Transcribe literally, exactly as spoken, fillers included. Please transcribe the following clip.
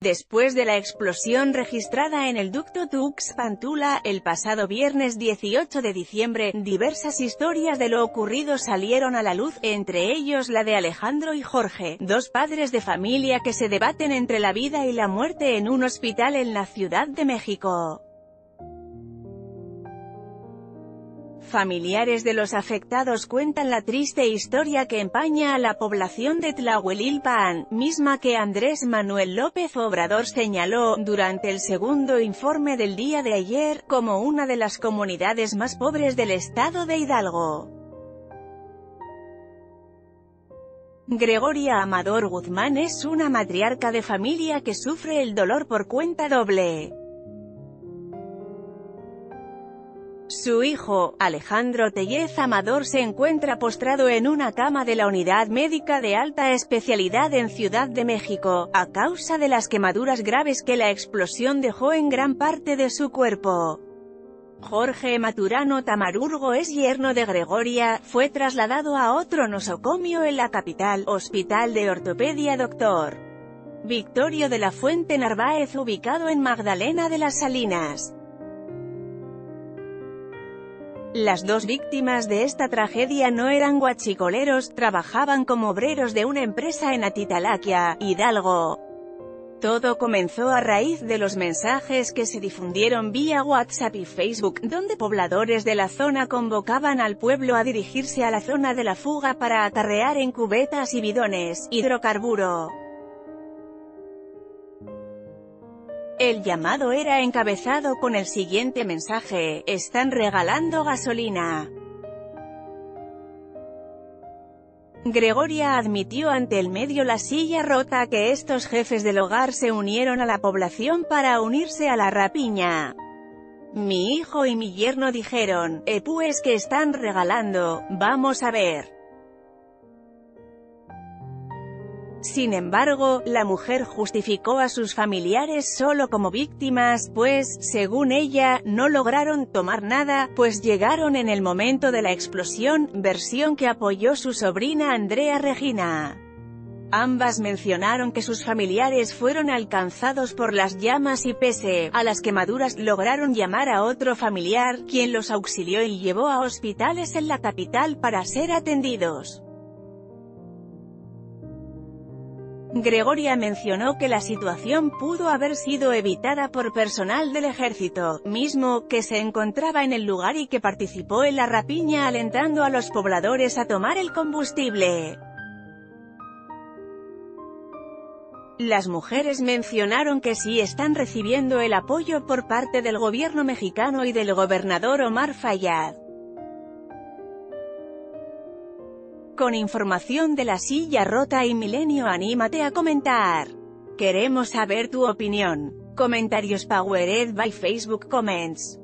Después de la explosión registrada en el ducto Tuxpan-Tula el pasado viernes dieciocho de diciembre, diversas historias de lo ocurrido salieron a la luz, entre ellos la de Alejandro y Jorge, dos padres de familia que se debaten entre la vida y la muerte en un hospital en la Ciudad de México. Familiares de los afectados cuentan la triste historia que empaña a la población de Tlahuelilpan, misma que Andrés Manuel López Obrador señaló, durante el segundo informe del día de ayer, como una de las comunidades más pobres del estado de Hidalgo. Gregoria Amador Guzmán es una matriarca de familia que sufre el dolor por cuenta doble. Su hijo, Alejandro Tellez Amador, se encuentra postrado en una cama de la Unidad Médica de Alta Especialidad en Ciudad de México, a causa de las quemaduras graves que la explosión dejó en gran parte de su cuerpo. Jorge Maturano Tamarurgo es yerno de Gregoria, fue trasladado a otro nosocomio en la capital, Hospital de Ortopedia doctor Victorio de la Fuente Narváez, ubicado en Magdalena de las Salinas. Las dos víctimas de esta tragedia no eran huachicoleros, trabajaban como obreros de una empresa en Atitalaquia, Hidalgo. Todo comenzó a raíz de los mensajes que se difundieron vía WhatsApp y Facebook, donde pobladores de la zona convocaban al pueblo a dirigirse a la zona de la fuga para acarrear en cubetas y bidones hidrocarburo. El llamado era encabezado con el siguiente mensaje: están regalando gasolina. Gregoria admitió ante el medio La Silla Rota que estos jefes del hogar se unieron a la población para unirse a la rapiña. Mi hijo y mi yerno dijeron, eh pues que están regalando, vamos a ver. Sin embargo, la mujer justificó a sus familiares solo como víctimas, pues, según ella, no lograron tomar nada, pues llegaron en el momento de la explosión, versión que apoyó su sobrina Andrea Regina. Ambas mencionaron que sus familiares fueron alcanzados por las llamas y pese a las quemaduras lograron llamar a otro familiar, quien los auxilió y llevó a hospitales en la capital para ser atendidos. Gregoria mencionó que la situación pudo haber sido evitada por personal del ejército, mismo que se encontraba en el lugar y que participó en la rapiña alentando a los pobladores a tomar el combustible. Las mujeres mencionaron que sí están recibiendo el apoyo por parte del gobierno mexicano y del gobernador Omar Fayad. Con información de La Silla Rota y Milenio, anímate a comentar. Queremos saber tu opinión. Comentarios powered by Facebook Comments.